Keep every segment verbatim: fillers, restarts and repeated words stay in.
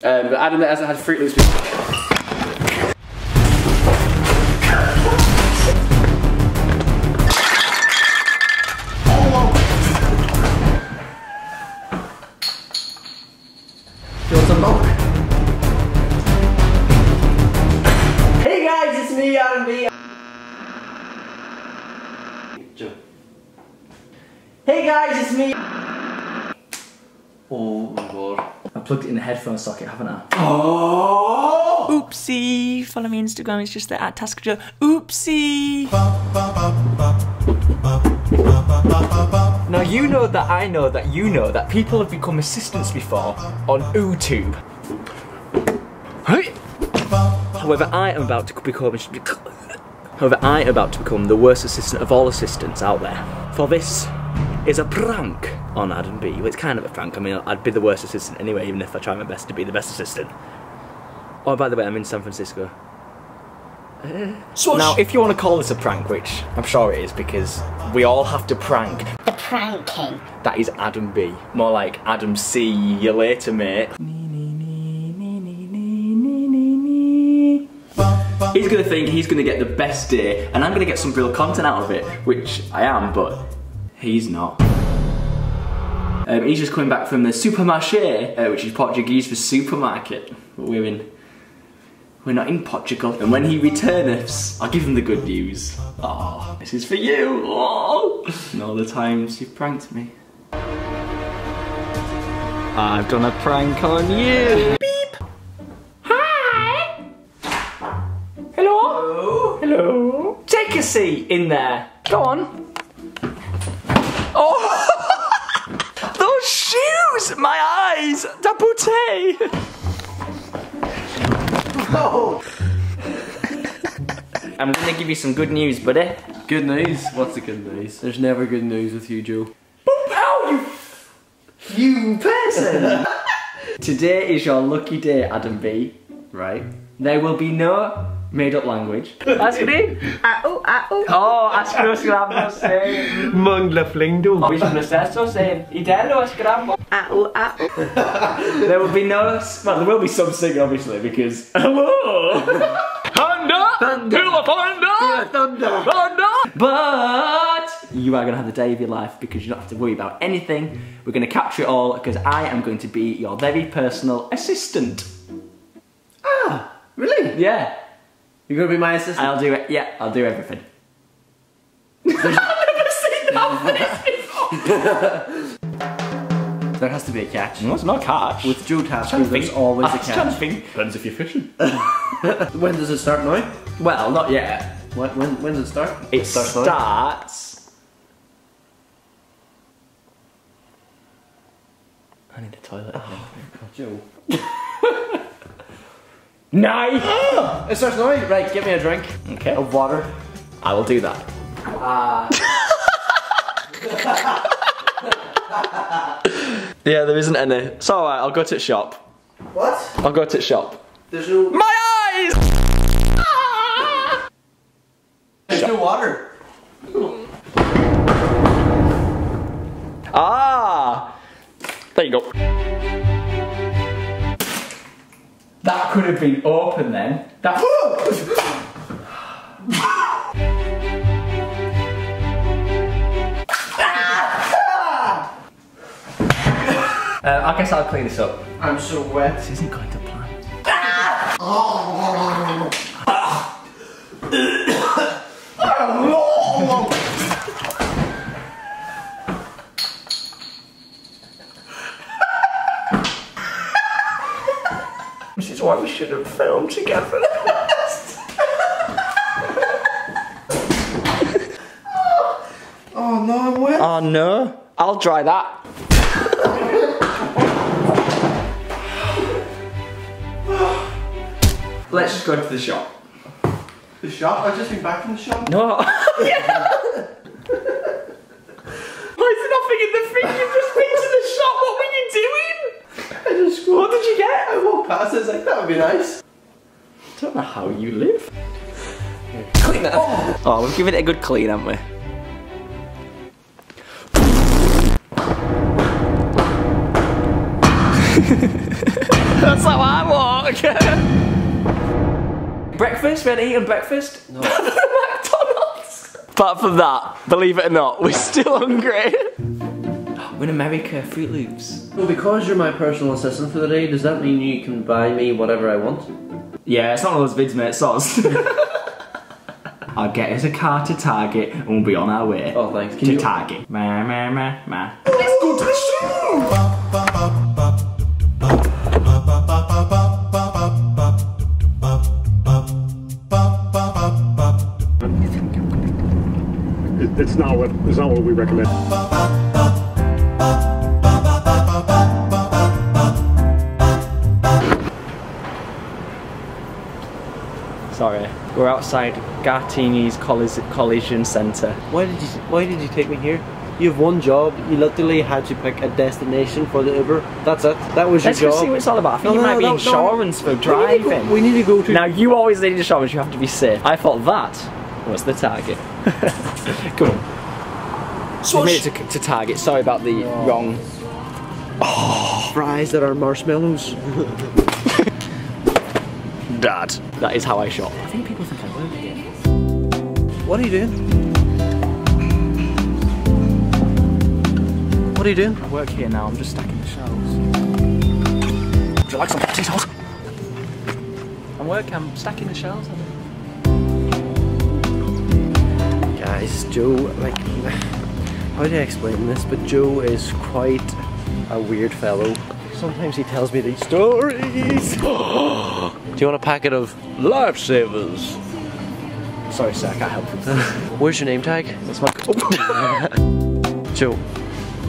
Um, but Adam hasn't had Fruit Loops before. Hey guys, it's me! Oh my god. I plugged it in the headphone socket, haven't I? Oh! Oopsie! Follow me on Instagram, it's just there, at Tasker Joe. Oopsie! Now you know that I know that you know that people have become assistants before on YouTube. However, I am about to become... However, I am about to become the worst assistant of all assistants out there. For this... is a prank on Adam B. Well, it's kind of a prank. I mean, I'd be the worst assistant anyway, even if I try my best to be the best assistant. Oh, by the way, I'm in San Francisco. Uh, now, if you want to call this a prank, which I'm sure it is, because we all have to prank. The prank king. That is Adam B. More like Adam C. You later, mate. He's gonna think he's gonna get the best day, and I'm gonna get some real content out of it, which I am, but. He's not. Um, he's just coming back from the supermarché, uh, which is Portuguese for supermarket. But we're in... We're not in Portugal. And when he returneth, I'll give him the good news. Oh, this is for you! Oh. And all the times you've pranked me. I've done a prank on you! Beep! Hi! Hello? Hello? Hello? Take a seat in there. Go on. Oh, those shoes! My eyes! Tapoute! Oh. I'm gonna give you some good news, buddy. Good news? What's the good news? There's never good news with you, Joe. Boop! Ow! You, you person! Today is your lucky day, Adam B. Right. There will be no made-up language. Ask me. Ah oh ah oh. Oh, ask scramble say. Mangla flingdo. Which processo say? Italo scramble. Ah oh ah oh. There will be no. Well, there will be some singing, obviously, because hello. Thunder. Thunder. Thunder. Thunder. Thunder. But you are gonna have the day of your life because you don't have to worry about anything. We're gonna capture it all because I am going to be your very personal assistant. Ah, really? Yeah. You're gonna be my assistant? I'll do it. Yeah, I'll do everything. I've never seen that face before. There has to be a catch. No, it's not a catch. With Joe Tasker, there's always I a catch. Depends if you're fishing. When does it start now? Well, not yet. When, when, when does it start? It, it starts. starts... I need a toilet. Oh, God, Joe. Nice! Oh, it starts now. Right, get me a drink. Okay. Of water. I will do that. Uh... yeah, there isn't any. It's alright, I'll go to the shop. What? I'll go to the shop. There's no... My eyes! There's shop. No water. Ah! There you go. That could have been open then. That uh, I guess I'll clean this up. I'm so wet. This isn't going to plan. This is why we should have filmed together. oh, oh no, I'm wet. Oh no, I'll dry that. Let's just go to the shop. The shop? I've just been back from the shop. No. yeah. Why is there nothing in the fridge? You've just been to the shop. What were you doing? I just scrolled. What did you get? I walked past it, I was like, that would be nice. I don't know how you live. Clean that up. Oh, we've given it a good clean, haven't we? That's how I walk. Breakfast? We hadn't eaten breakfast? No. McDonald's. Apart from that, believe it or not, we're still hungry. We're in America, Fruit Loops. Well, because you're my personal assistant for the day, does that mean you can buy me whatever I want? Yeah, it's not one of those vids, mate, it's sauce. I'll get us a car to Target and we'll be on our way. Oh, thanks. Can to you... Target. Ma, ma, ma, ma. Let's go to the show! It's not what, it's not what we recommend. Sorry. We're outside Gattini's Collision Centre. Why did you Why did you take me here? You have one job. You literally had to pick a destination for the Uber. That's it. That was your Let's job. Let's see what it's all about. I think no, you no, might no, be insurance no. for driving. We need, go, we need to go to. Now you always need insurance. You have to be safe. I thought that was the target. Come on. So we made it to, to Target. Sorry about the oh. wrong. Oh, fries that are marshmallows. Dad. That is how I shop. I think people think I work here. What are you doing? What are you doing? I work here now, I'm just stacking the shelves. Would you like some potatoes? I'm working, I'm stacking the shelves. Guys, Joe, like, how do I explain this? But Joe is quite a weird fellow. Sometimes he tells me these stories. Do you want a packet of lifesavers? Sorry, sir, I can't help you. Where's your name tag? That's my. Oh. Joe,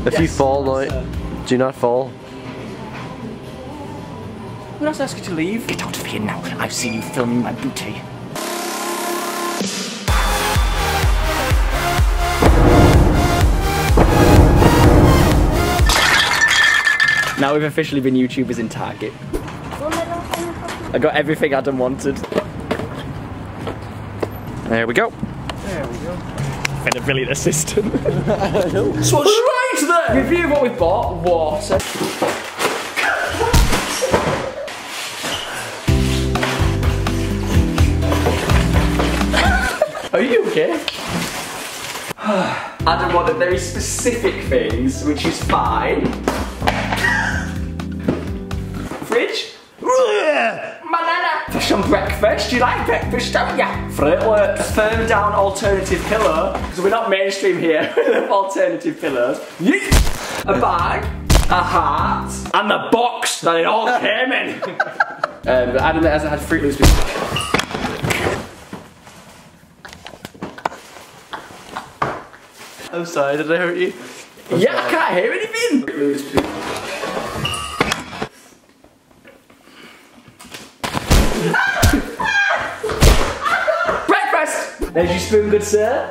if yes, you fall now, uh... do not fall. We're not asking you to leave. Get out of here now. I've seen you filming my booty. Now we've officially been YouTubers in Target. I got everything Adam wanted. There we go. There we go. And a brilliant assistant. I know. So right there! Review what we bought. Water. Are you okay? Adam wanted very specific things, which is fine. Fridge? Banana! For some breakfast, you like breakfast, don't ya? Fruit Loops. Firm down alternative pillow, because we're not mainstream here, we love alternative pillows. Yeet. A bag, a heart, and the box that it all came in. um, but Adam hasn't had Fruit Loops before. I'm sorry, did I hurt you? I'm yeah, sorry. I can't hear anything! Breakfast! There's your spoon, good sir.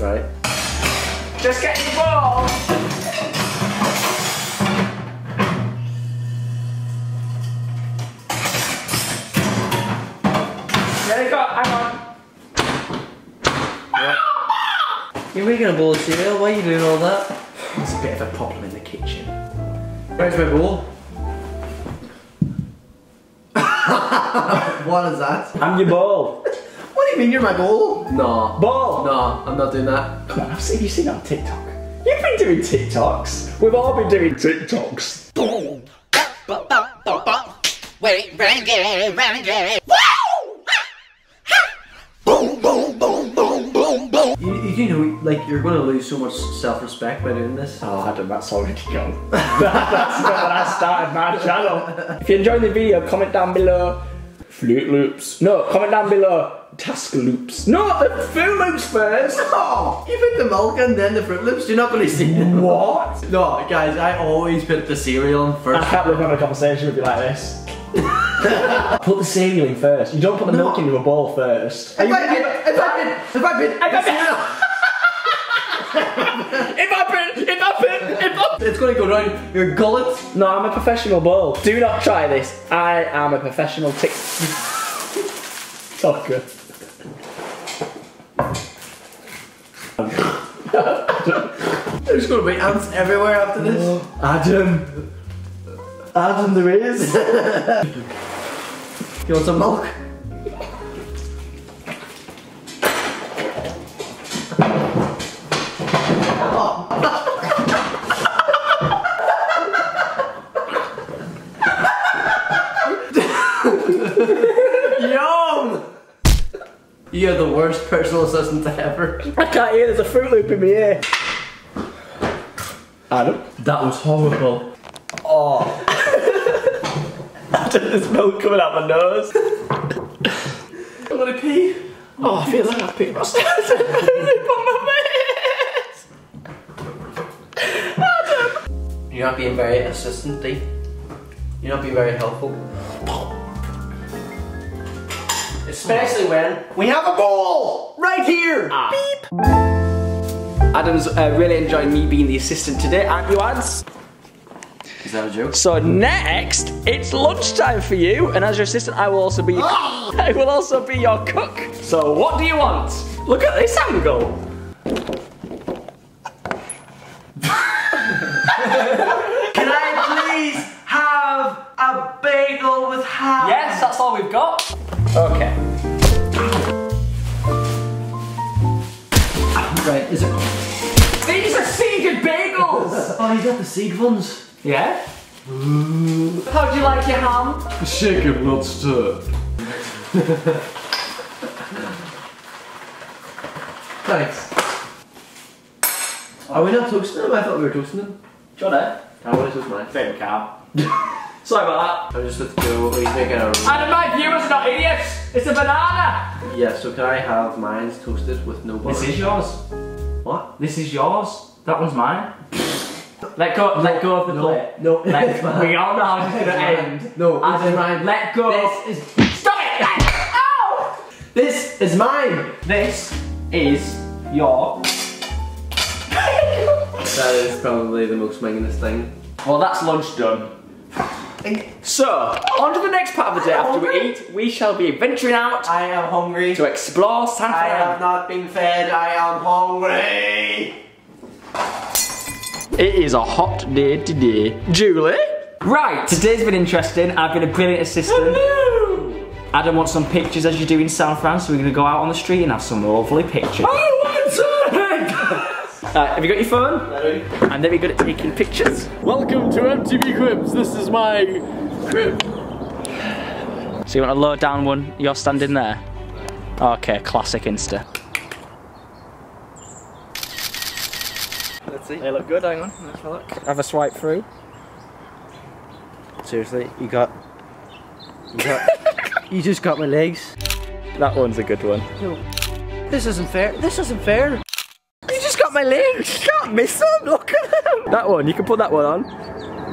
Right. Just get your ball! There we go, hang on. You're making a bowl of cereal, why are you doing all that? There's a bit of a problem in the kitchen. Where's my bowl? What is that? I'm your bowl. What do you mean you're my bowl? No. Bowl? No, I'm not doing that. Come on, I've seen you seen that on TikTok. You've been doing TikToks. We've all been doing TikToks. Boom! Boom, boom, boom, boom, boom, boom. You, you know, like, you're going to lose so much self-respect by doing this. Oh, Adam, that's already gone. that, that's not when I started my channel. If you're enjoying the video, comment down below. Fruit Loops. No, comment down below. Tasker Loops. No, the Fruit Loops first. No, you put the milk and then the Fruit Loops. You're not going to see them. What? No, guys, I always put the cereal in first. I can't believe I'm having a conversation with you like this. Put the cereal in first. You don't put the no. milk into a bowl first. If I've been, if I've been, if I've been, if I've been, if I've been, if I've been. It's going to go round your gullet. No, I'm a professional bowl. Do not try this. I am a professional tick. Oh, good. There's going to be ants everywhere after this. Adam. Adam, there is. You want some milk? You're the worst personal assistant ever. I can't hear, there's a Fruit Loop in my ear. Adam? That was horrible. Oh. Adam, there's milk coming out my nose. I'm gonna pee. Oh, I feel like I've peed myself. Adam! You're not being very assistant-y. You're not being very helpful. Especially when we have a ball right here. Ah. Beep. Adam's uh, really enjoying me being the assistant today, aren't you, Ads? Is that a joke? So next, it's lunchtime for you, and as your assistant, I will also be. Ah. I will also be your cook. So what do you want? Look at this angle. Can I please have a bagel with ham? Yes, that's all we've got. Okay. Right, is it? These are seeded bagels! Oh, you got the seed ones. Yeah? Mm. How do you like your ham? Shaken, not stirred. Thanks. Are we not toasting them? I thought we were toasting them. Do you want it? I want to toast mine. Same cow. Sorry about that. I just have to go, what are you thinking of? Adam, my viewers are not idiots! It's a banana! Yeah, so can I have mine toasted with no butter? This is yours. What? This is yours. That one's mine. Let go, let go of the no, plate. No, no. Let, we all know how this is gonna end. No, Adam, this is mine. Let go. This is... Stop it! Ow! This is mine. This is your... That is probably the most meaningless thing. Well, that's lunch done. So, on to the next part of the day. After we eat, we shall be venturing out. I am hungry. To explore San Francisco. I have not been fed. I am hungry. It is a hot day today. Julie? Right. Today's been interesting. I've been a brilliant assistant. Hello. Adam wants some pictures as you do in San Fran, so we're going to go out on the street and have some lovely pictures. I want to! Uh, have you got your phone? Ready. I'm very good at taking pictures. Welcome to M T V Cribs. This is my crib. So you want a low down one? You're standing there? Okay, classic Insta. Let's see. They look good, hang on. Let's have a look. Have a swipe through. Seriously, you got... You, got, you just got my legs. That one's a good one. No. This isn't fair. This isn't fair. My legs, you can't miss them, look at them. That one, you can put that one on.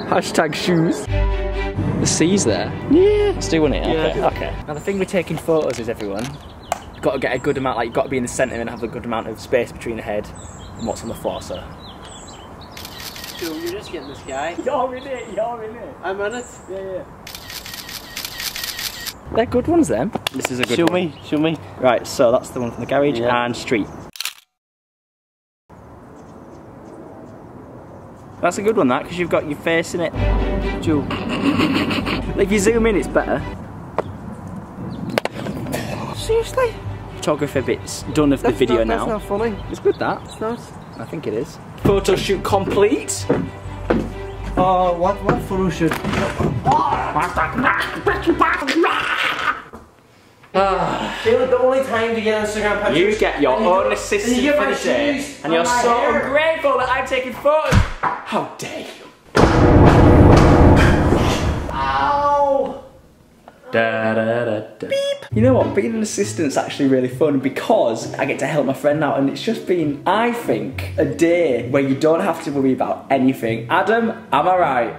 Hashtag shoes. The C's there? Yeah. Let's do one here, yeah, okay. okay. Now the thing with taking photos is everyone, you've got to get a good amount, like you've got to be in the centre and have a good amount of space between the head and what's on the floor, so. Dude, you're just getting this guy. You're in it, you're in it. I'm in it. Yeah, yeah. They're good ones then. This is a good show one. Show me, show me. Right, so that's the one from the garage yeah. and street. That's a good one, that, because you've got your face in it. Jewel. Like, if you zoom in, it's better. Seriously? Photography bit's done of that's the video not, now. That's not funny. It's good, that. It's not. I think it is. Photo shoot complete. Oh, uh, what, what photo shoot? Uh, Caleb, the only time to get Instagram pictures. You get your own assistant you for the day, and you're so hair. Ungrateful that I'm taking photos. How dare you? Ow! Da, da, da, da. Beep. You know what? Being an assistant's actually really fun because I get to help my friend out, and it's just been, I think, a day where you don't have to worry about anything. Adam, am I right?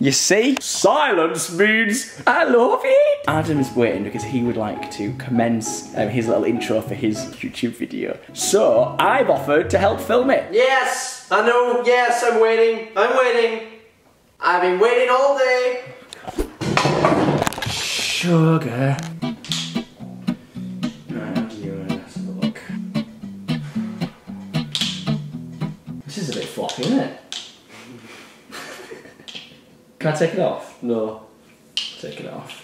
You see? Silence means I love it! Adam's waiting because he would like to commence um, his little intro for his YouTube video. So, I've offered to help film it. Yes! I know, yes, I'm waiting. I'm waiting. I've been waiting all day. Sugar. Right, you and let's have a look. This is a bit floppy, isn't it? I take it off? No. Take it off.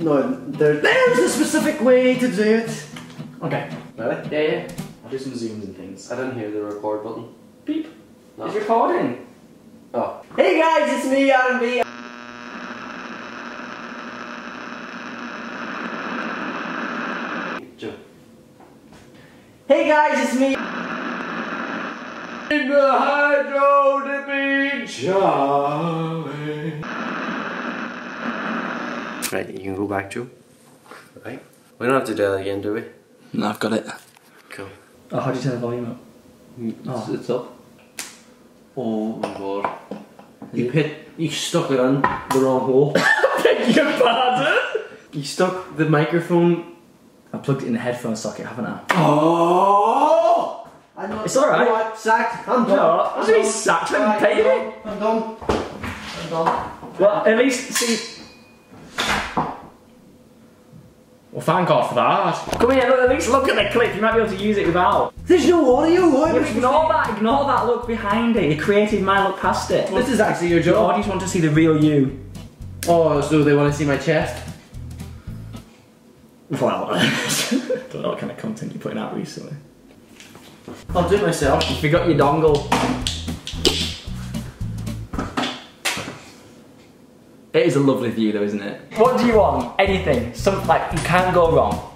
No, there, there's a specific way to do it. Okay. Ready? Yeah, yeah. I'll do some zooms and things. I didn't hear the record button. Beep. No. It's recording. Oh. Hey guys, it's me, Adam B. Joe. Hey guys, it's me. In the hydro to be jolly. Right, you can go back, Joe. Right? We don't have to do that again, do we? No, I've got it. Cool. Oh, how do you turn the volume up? It's, oh. It's up. Oh my god. You hit, you stuck it in the wrong hole. Beg your pardon? You stuck the microphone. I plugged it in the headphone socket, haven't I? Oh! I know. It's alright. Right. Sacked. I'm done. What's he sacked? I'm done. I'm done. I'm done. Well, at least, see. Well, thank God for that. Come here, look, at least look at the clip. You might be able to use it without. There's no audio. Why well, ignore that. Ignore that. Look behind it. You created my look past it. Well, this is actually your job. The audience want to see the real you. Oh, so they want to see my chest? Well, I don't know what kind of content you're putting out recently. I'll do it myself. You forgot your dongle. It is a lovely view though, isn't it? What do you want? Anything. Something like, you can go wrong.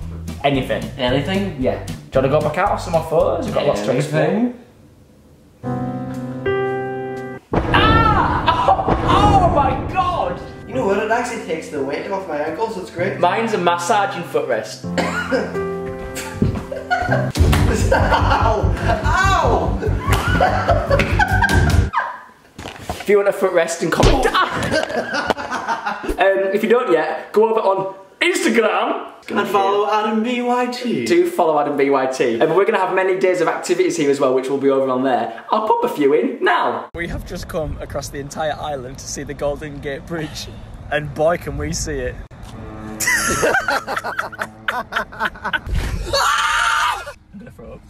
Anything. Anything? Yeah. Do you want to go back out? Have some more photos? We've got lots to explain. Ah! Oh, oh my god! You know what? It actually takes the weight off my ankles, so it's great. Mine's a massaging footrest. Ow! Ow! If you want a footrest and comment down. Um, if you don't yet, go over on Instagram and follow Adam B Y T. Do follow Adam B Y T. And um, we're going to have many days of activities here as well, which will be over on there. I'll pop a few in now. We have just come across the entire island to see the Golden Gate Bridge, and boy, can we see it.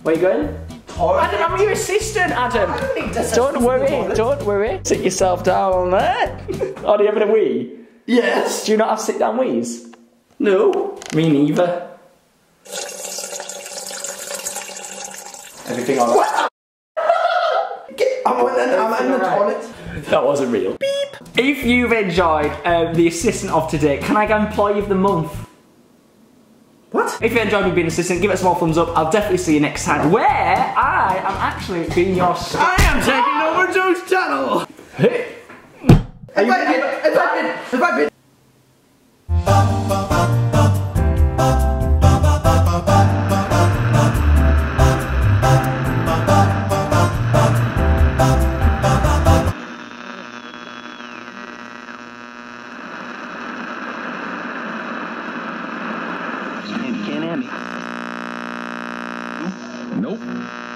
Where are you going? Adam, I'm your assistant, Adam. Don't worry, don't worry. Sit yourself down there. Oh, do you have a wee? Yes. Do you not have sit down wheeze? No. Me neither. Everything alright? I'm in the, I'm in the right. Toilet. That wasn't real. Beep. If you've enjoyed um, the assistant of today, can I go employee of the month? What? If you enjoyed me being assistant, give it a small thumbs up. I'll definitely see you next time. Where I am actually being your. I am taking over Joe's channel. Hey. If I did, if I did, if I did. You can't hear me. Nope.